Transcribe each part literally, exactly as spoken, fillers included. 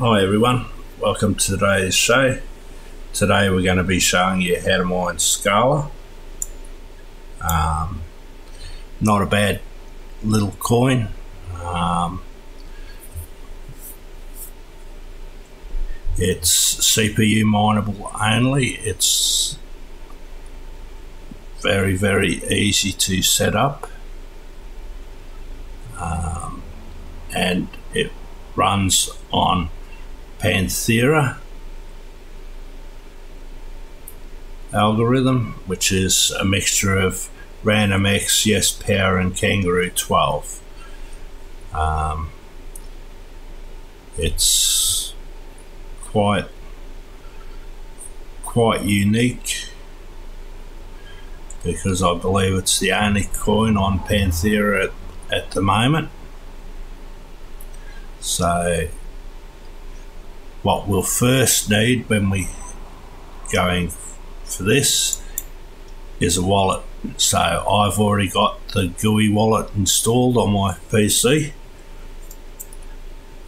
Hi everyone, welcome to today's show. Today we're going to be showing you how to mine Scala. Um, not a bad little coin. Um, it's C P U mineable only. It's very, very easy to set up. Um, and it runs on Panthera algorithm, which is a mixture of RandomX, YesPower and Kangaroo twelve. Um, it's quite quite unique because I believe it's the only coin on Panthera at, at the moment. So what we'll first need when we going for this is a wallet. So I've already got the G U I wallet installed on my P C,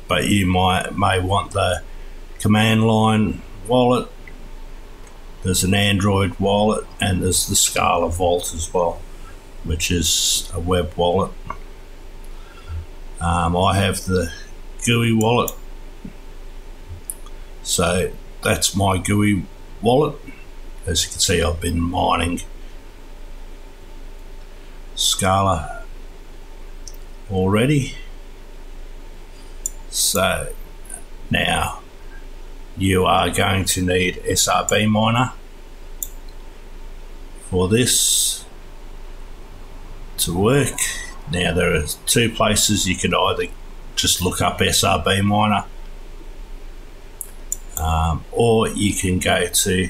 but you might may want the command line wallet. There's an Android wallet and there's the Scala Vault as well, which is a web wallet. Um, I have the G U I wallet. So that's my G U I wallet. As you can see, I've been mining Scala already. So now you are going to need SRBMiner for this to work. Now there are two places you could either just look up SRBMiner, Um, or you can go to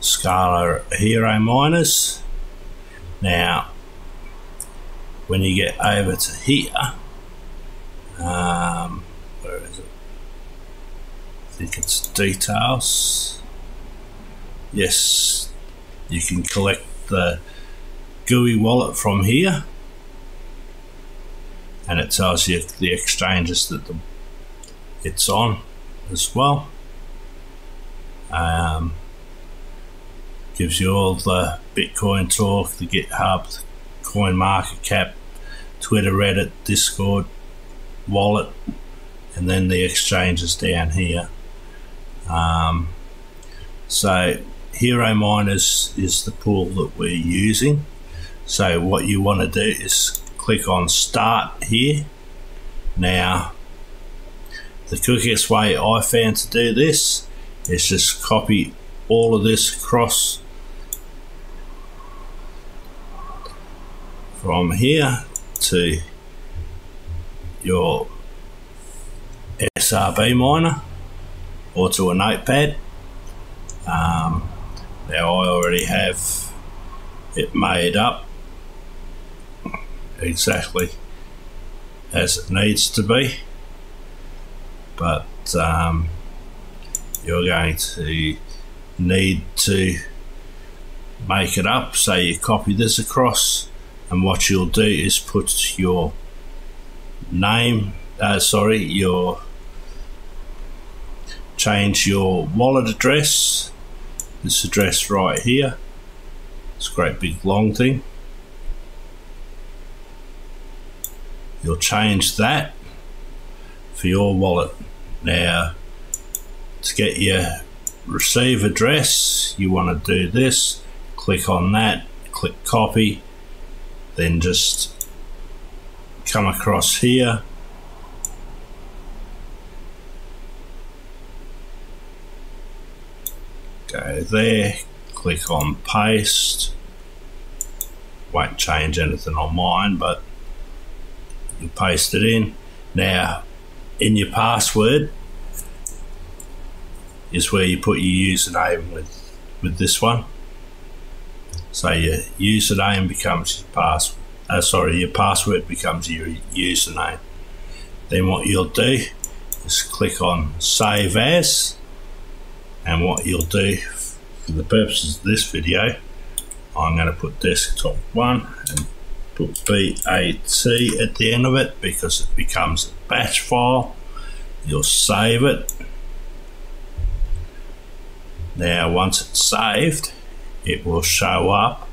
Scala Hero Miners. Now, when you get over to here, um, where is it? I think it's details. Yes, you can collect the G U I wallet from here, and it tells you the exchanges that the, it's on as well. Um, gives you all the Bitcoin talk, the GitHub, the CoinMarketCap, Twitter, Reddit, Discord, wallet, and then the exchanges down here. Um, so Hero Miners is the pool that we're using. So what you want to do is click on Start here. Now, the quickest way I found to do this is just copy all of this across from here to your SRBMiner or to a notepad. Um, Now I already have it made up exactly as it needs to be, but um, you're going to need to make it up. So you copy this across, and what you'll do is put your name, uh, sorry, your change your wallet address. This address right here, it's a great big long thing. You'll change that for your wallet. Now, to get your receive address, you want to do this, click on that, click copy, then just come across here, go there, click on paste. Won't change anything on mine, but you paste it in. Now, in your password is where you put your username with, with this one. So your username becomes your password, uh, sorry, your password becomes your username. Then what you'll do is click on Save As. And what you'll do, for the purposes of this video, I'm going to put desktop one and put B A T at the end of it because it becomes a batch file. You'll save it. Now once it's saved, it will show up,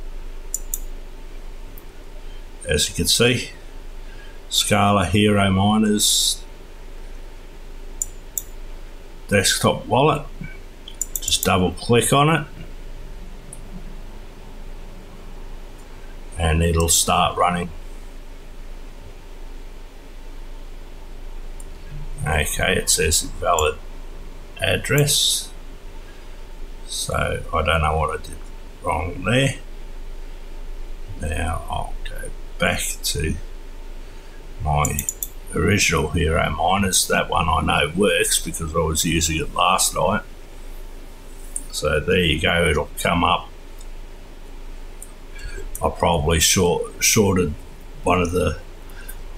as you can see, Scala Hero Miners desktop wallet. Just double click on it and it'll start running. Okay, it says invalid address, so I don't know what I did wrong there. Now I'll go back to my original Hero Miners. That one I know works because I was using it last night. So there you go, it'll come up. I probably short, shorted one of the,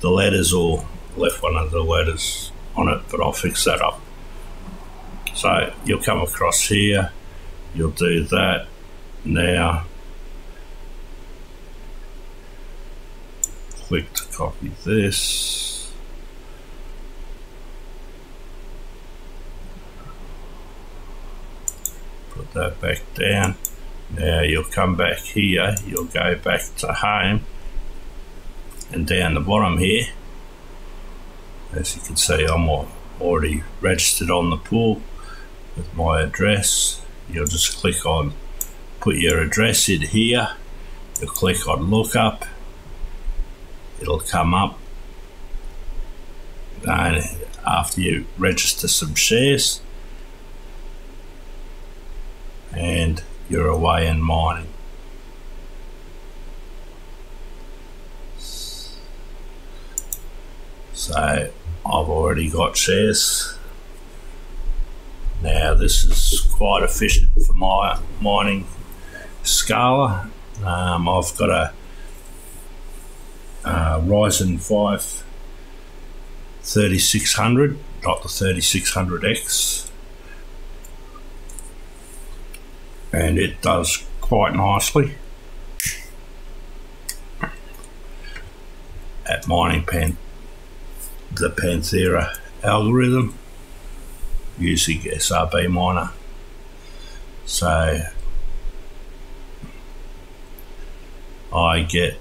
the letters or left one of the letters on it, but I'll fix that up. So you'll come across here, you'll do that. Now click to copy this, put that back down. Now you'll come back here, you'll go back to home, and down the bottom here, as you can see, I'm already registered on the pool with my address. You'll just click on, put your address in here, you'll click on lookup, it'll come up, and after you register some shares, and you're away in mining. So I've already got shares. Now this is quite efficient for my mining Scala. Um, I've got a, a Ryzen five thirty-six hundred, not the thirty-six hundred X. And it does quite nicely at mining pan the Panthera algorithm using SRBMiner. So I get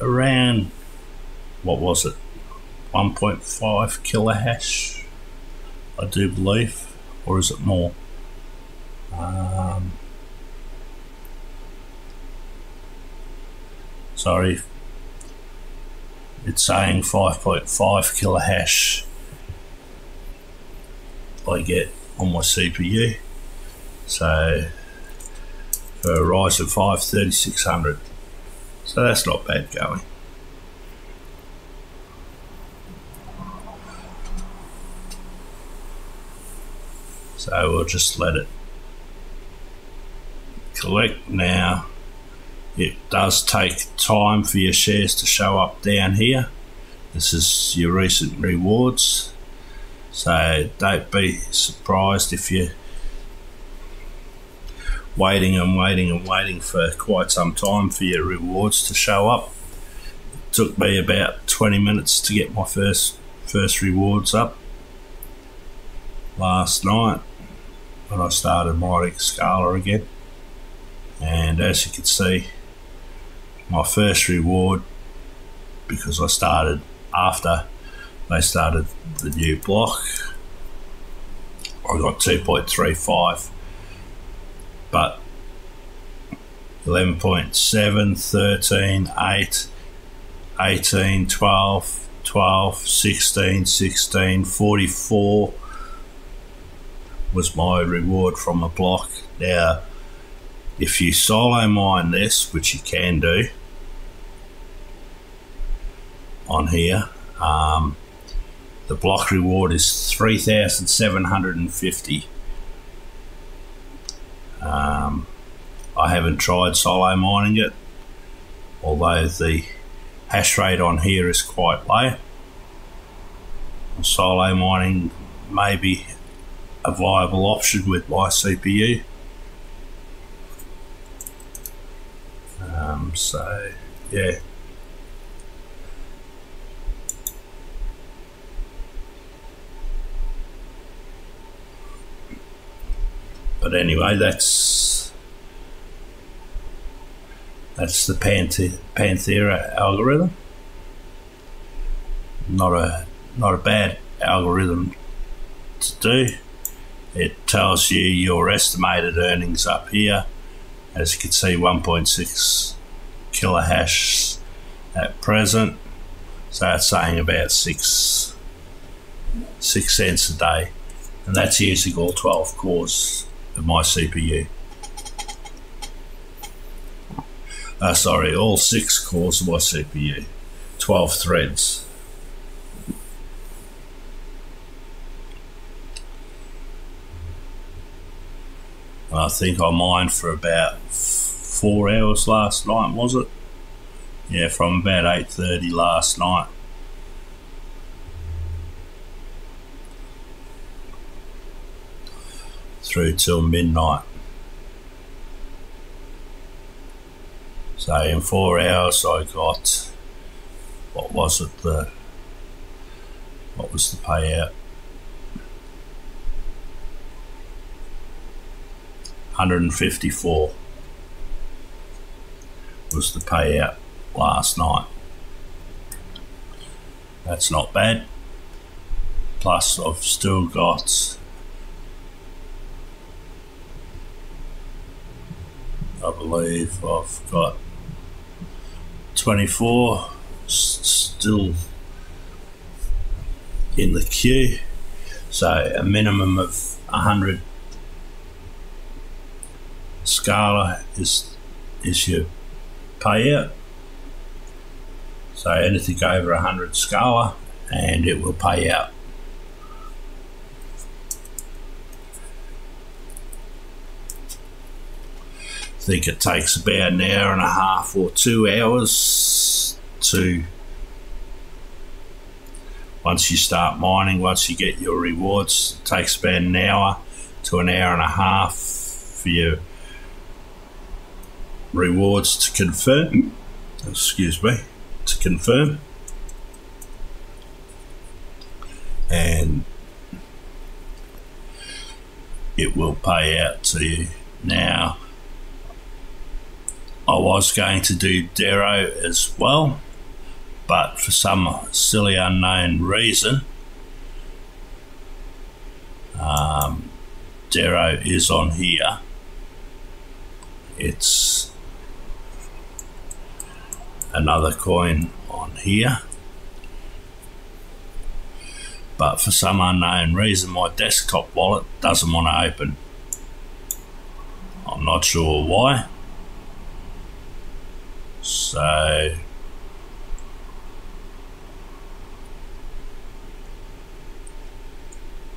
around, what was it, one point five kilohash? I do believe, or is it more? Um, sorry, it's saying five point five kilohash I get on my C P U. So for a Ryzen five thirty-six hundred, so that's not bad going. So we'll just let it collect. Now it does take time for your shares to show up down here. This is your recent rewards, so don't be surprised if you're waiting and waiting and waiting for quite some time for your rewards to show up. It took me about twenty minutes to get my first first rewards up last night when I started mining Scala again. And as you can see, my first reward, because I started after they started the new block, I got two point three five, but eleven point seven, thirteen, eight, eighteen, twelve, twelve, sixteen, sixteen, forty-four was my reward from a block. Now if you solo mine this, which you can do on here, um, the block reward is three thousand seven hundred fifty. um, I haven't tried solo mining it, although the hash rate on here is quite low. silo mining may be a viable option with my C P U. Um, so yeah. But anyway, that's that's the Panthe Panthera algorithm. Not a not a bad algorithm to do. It tells you your estimated earnings up here. As you can see, one point six kilohashes at present. So it's saying about six six cents a day, and that's using all twelve cores of my C P U. Uh, sorry, all six cores of my C P U, twelve threads. And I think I mined for about four hours last night, was it? Yeah, from about eight thirty last night. Through till midnight. So in four hours I got, what was it, the what was the payout? one hundred fifty-four was the payout last night. That's not bad. Plus I've still got, I believe I've got twenty-four still in the queue, so a minimum of one hundred Scala is is your payout. So anything over one hundred Scala and it will pay out. I think it takes about an hour and a half or two hours to, once you start mining, once you get your rewards, it takes about an hour to an hour and a half for your rewards to confirm, excuse me, to confirm. And it will pay out to you. Now, I was going to do Dero as well, but for some silly unknown reason, um, Dero is on here. It's another coin on here, but for some unknown reason, my desktop wallet doesn't want to open. I'm not sure why. So I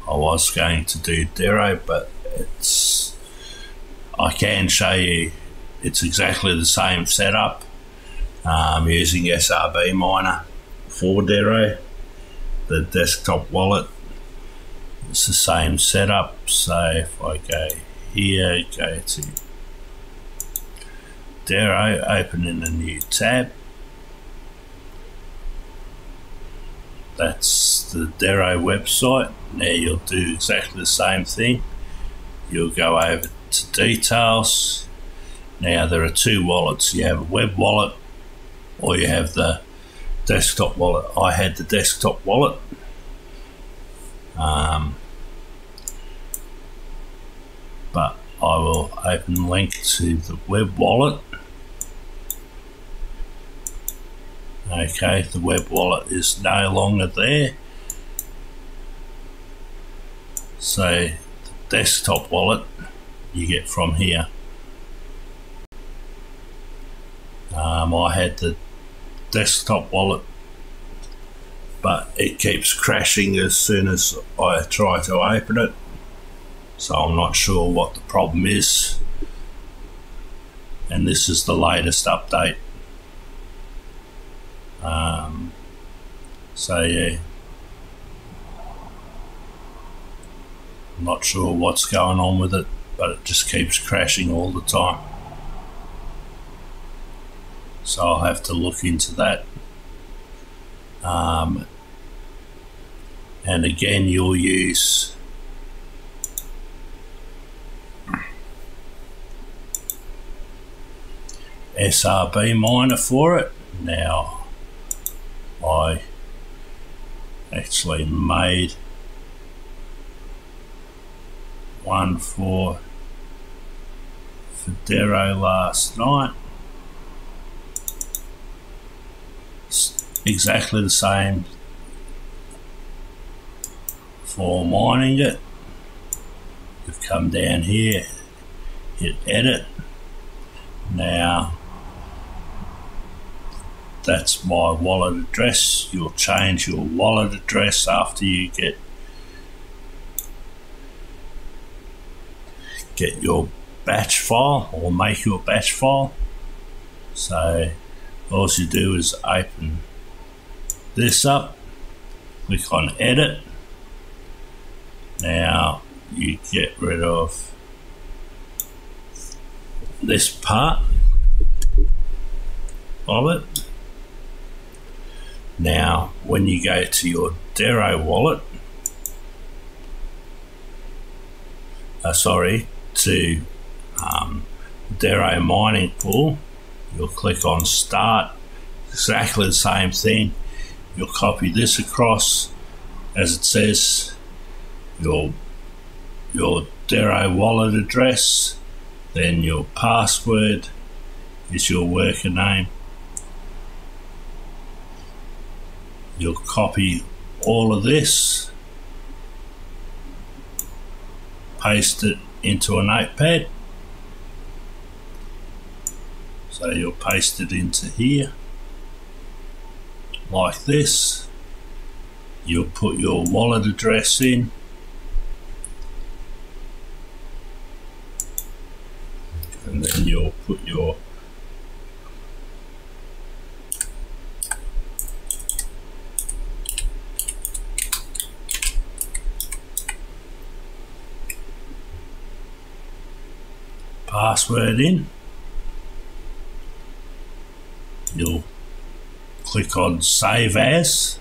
was going to do Dero, but it's, I can show you it's exactly the same setup, um, using SRBMiner for Dero, the desktop wallet. It's the same setup. So if I go here, go to Dero, open in a new tab. That's the Dero website. Now you'll do exactly the same thing. You'll go over to details. Now there are two wallets. You have a web wallet or you have the desktop wallet. I had the desktop wallet. Um, but I will open the link to the web wallet. Okay, the web wallet is no longer there. So the desktop wallet you get from here. Um, I had the desktop wallet, but it keeps crashing as soon as I try to open it. So I'm not sure what the problem is. And this is the latest update. Um, so yeah, I'm not sure what's going on with it, but it just keeps crashing all the time. So I'll have to look into that. Um, and again, you'll use SRBMiner for it. Now, I actually made one for, for Dero last night. It's exactly the same for mining it. You've come down here, hit edit. Now, that's my wallet address. You'll change your wallet address after you get get your batch file, or make your batch file. So all you do is open this up, click on edit. Now you get rid of this part of it. Now, when you go to your Dero wallet, uh, sorry, to um, Dero mining pool, you'll click on start. Exactly the same thing. You'll copy this across, as it says, your your Dero wallet address, then your password is your worker name. You'll copy all of this, paste it into a notepad. So you'll paste it into here, like this. You'll put your wallet address in. And then you'll put your password in. You'll click on save as,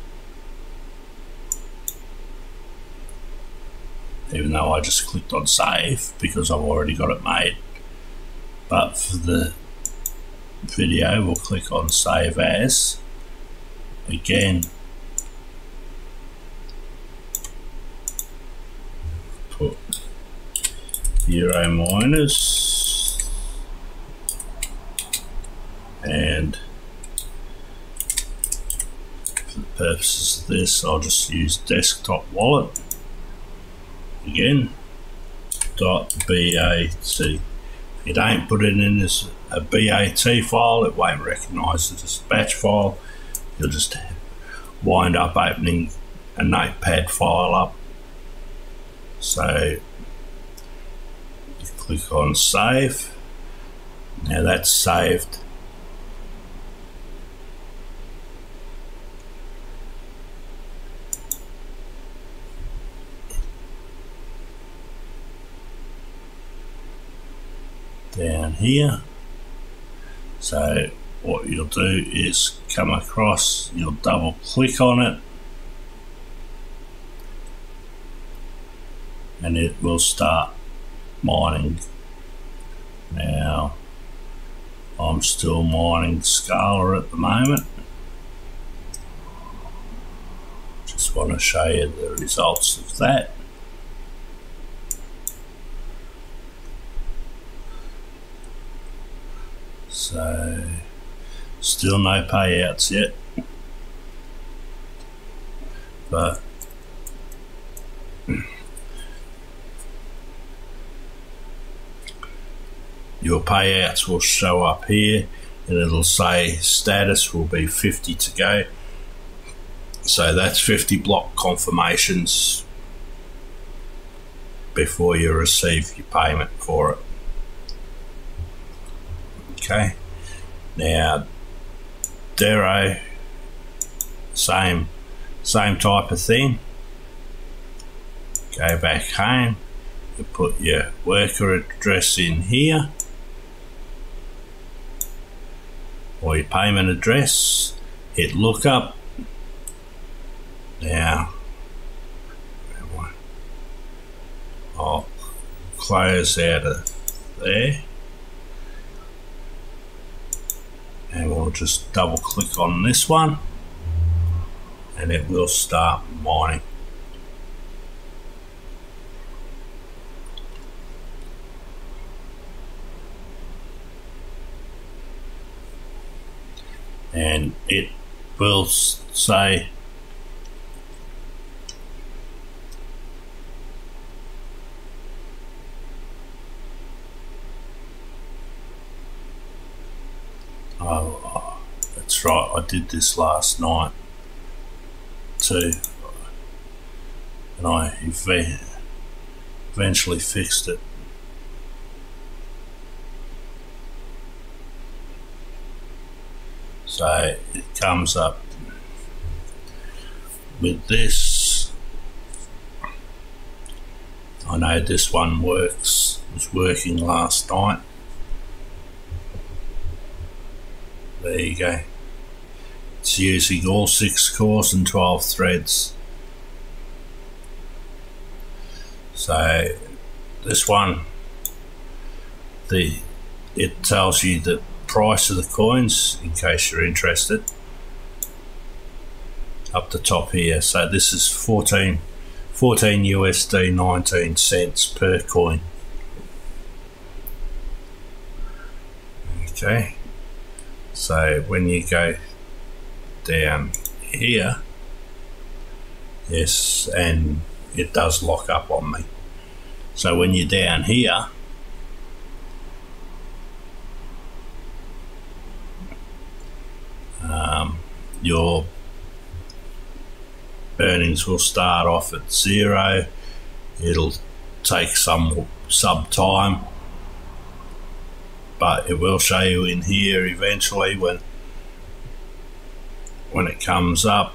even though I just clicked on save because I've already got it made, but for the video we'll click on save as again. Put zero minus and for the purposes of this I'll just use desktop wallet again .bat. If you don't put it in as a BAT file, it won't recognize it as a batch file. You'll just wind up opening a notepad file up. So you click on save. Now that's saved. Down here, so what you'll do is come across, you'll double click on it and it will start mining. Now I'm still mining Scala at the moment, just want to show you the results of that. So, still no payouts yet, but your payouts will show up here and it'll say status will be fifty to go. So that's fifty block confirmations before you receive your payment for it. Okay, now Dero, same, same type of thing. Go back home, you put your worker address in here, or your payment address, hit lookup. Now, I'll close out of there, and we'll just double click on this one, and it will start mining. And it will say oh, that's right, I did this last night too, and I ev- eventually fixed it. So it comes up with this. I know this one works, it was working last night. There you go. It's using all six cores and twelve threads. So this one, the it tells you that price of the coins, in case you're interested, up the top here. So this is fourteen, fourteen U S D, nineteen cents per coin. Okay, so when you go down here, yes, and it does lock up on me. So when you're down here, Um, your earnings will start off at zero. It'll take some some time, but it will show you in here eventually when when it comes up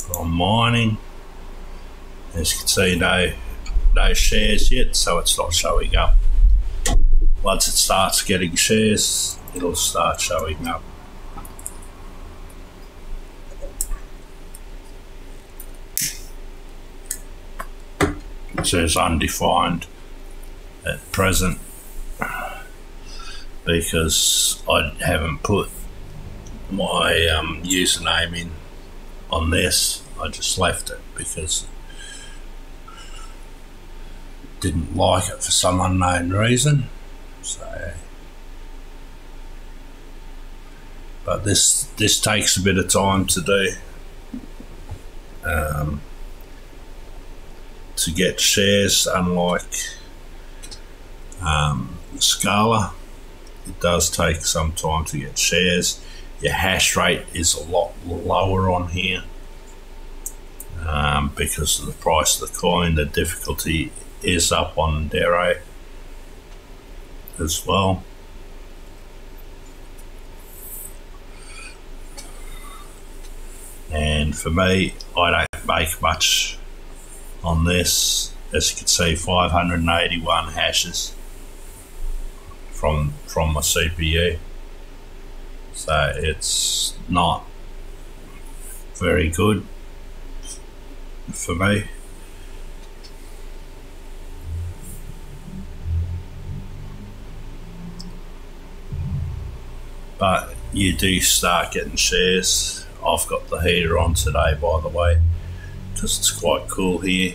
from mining. As you can see, no no shares yet, so it's not showing up. Once it starts getting shares, it'll start showing up. It says undefined at present because I haven't put my um, username in on this. I just left it because I didn't like it for some unknown reason. So, but this this takes a bit of time to do um, to get shares. Unlike um, Scala, it does take some time to get shares. Your hash rate is a lot lower on here um, because of the price of the coin. The difficulty is up on Dero as well. And for me, I don't make much on this. As you can see, five hundred eighty-one hashes from from my C P U, so it's not very good for me. But you do start getting shares. I've got the heater on today, by the way, because it's quite cool here.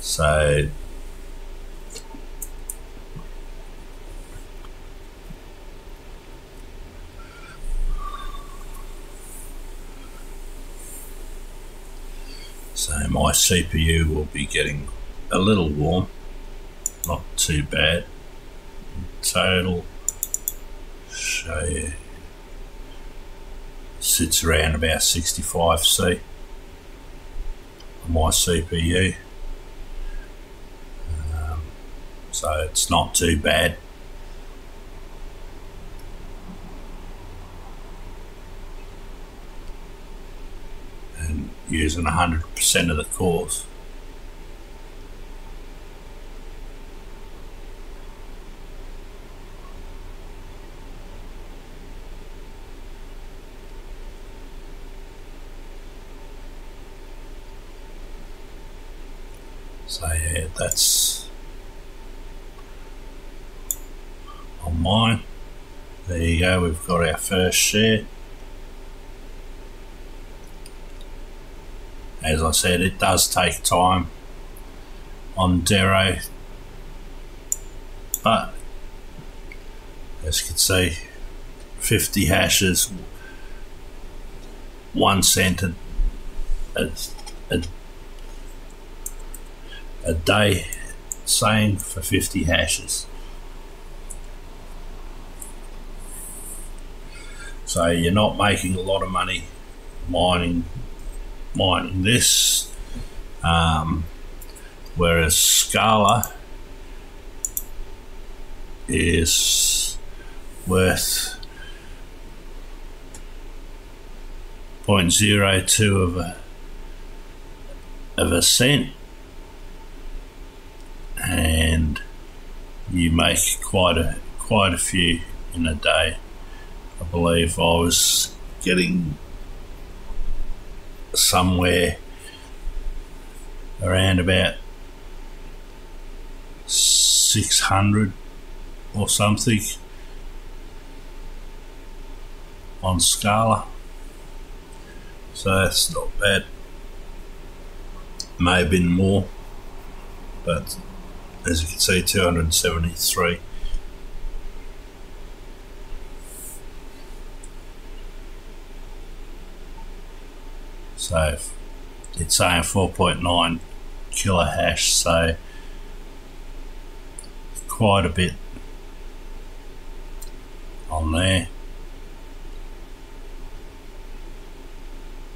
So so my C P U will be getting a little warm, not too bad. Total show you, sits around about sixty-five C on my C P U, um, so it's not too bad. And using one hundred percent of the cores. So yeah, that's on mine. There you go, we've got our first share. As I said, it does take time on Dero, but as you can see, fifty hashes, one cent a, a, a day, same for fifty hashes. So you're not making a lot of money mining mining this, um, whereas Scala is worth zero point zero two of a of a cent, and you make quite a quite a few in a day. I believe I was getting somewhere around about six hundred or something on Scala, so that's not bad. May have been more, but as you can see, two hundred seventy-three. So it's saying four point nine kilohash, so quite a bit on there.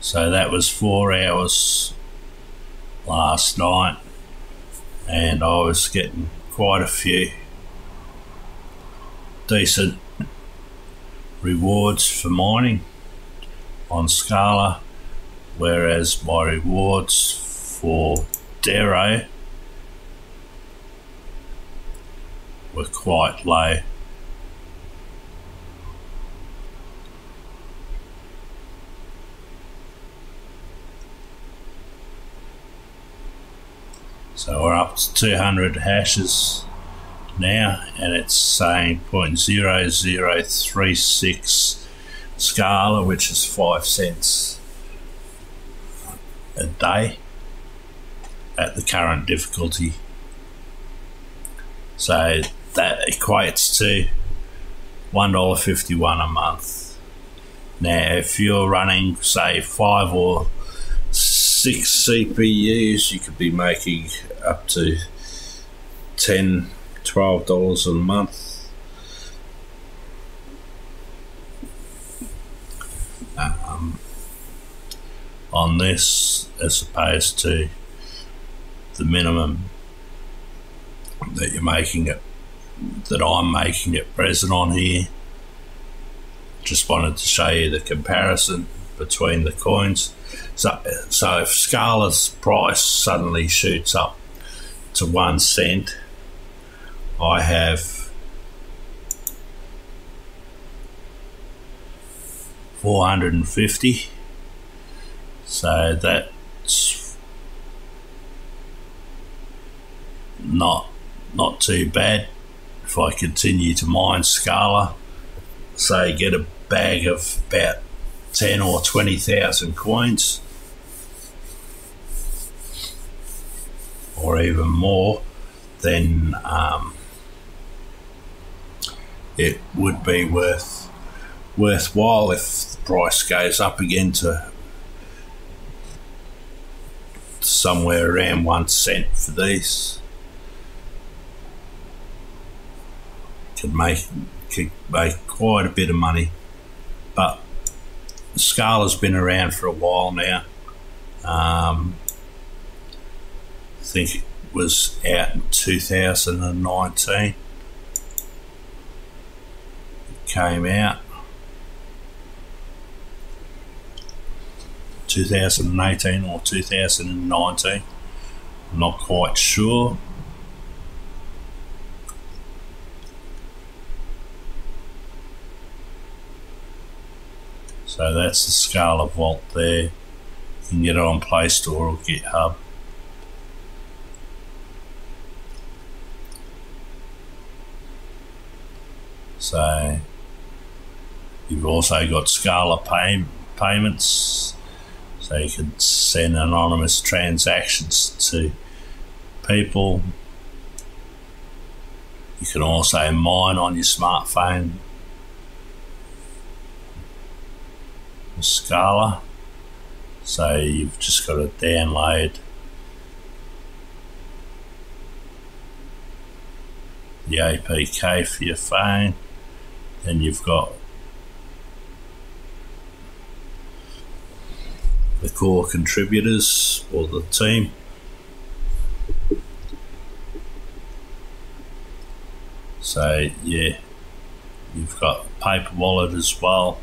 So that was four hours last night, and I was getting quite a few decent rewards for mining on Scala, whereas my rewards for Dero were quite low. So we're up to two hundred hashes now, and it's saying zero point zero zero three six Scala, which is five cents a day at the current difficulty. So that equates to one dollar fifty-one a month. Now if you're running say five or six C P Us, you could be making up to ten, twelve dollars a month. Um, on this, as opposed to the minimum that you're making it, that I'm making at present on here. Just wanted to show you the comparison between the coins. So, so if Scala's price suddenly shoots up to one cent, I have four hundred fifty. So that's not not too bad if I continue to mine Scala. Say get a bag of about ten or twenty thousand coins, or even more. Then um, it would be worth worthwhile if the price goes up again to somewhere around one cent for these. Could make could make quite a bit of money, but Scala's been around for a while now. Um, I think it was out in two thousand nineteen. It came out two thousand eighteen or two thousand nineteen, I'm not quite sure. So that's the Scala Vault there. You can get it on Play Store or GitHub. So you've also got Scala pay, payments, so you can send anonymous transactions to people. You can also mine on your smartphone with Scala. So you've just got to download the A P K for your phone. Then you've got the core contributors or the team. So yeah, you've got paper wallet as well,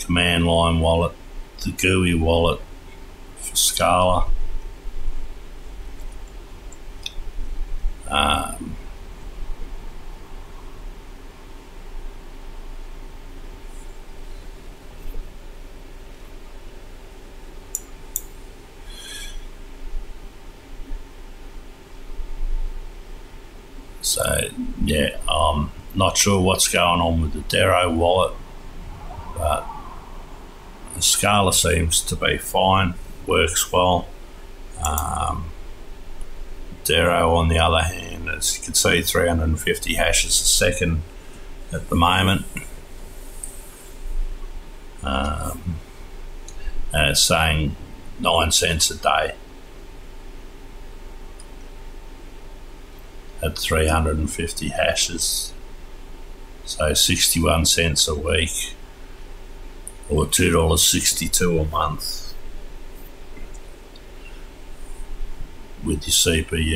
command line wallet, the G U I wallet for Scala. Um, So yeah, I'm not sure what's going on with the Dero wallet, but the Scala seems to be fine, works well. Um, Dero on the other hand, as you can see, three hundred fifty hashes a second at the moment. Um, and it's saying nine cents a day at three hundred fifty hashes, so sixty-one cents a week, or two dollars sixty-two a month with your C P U.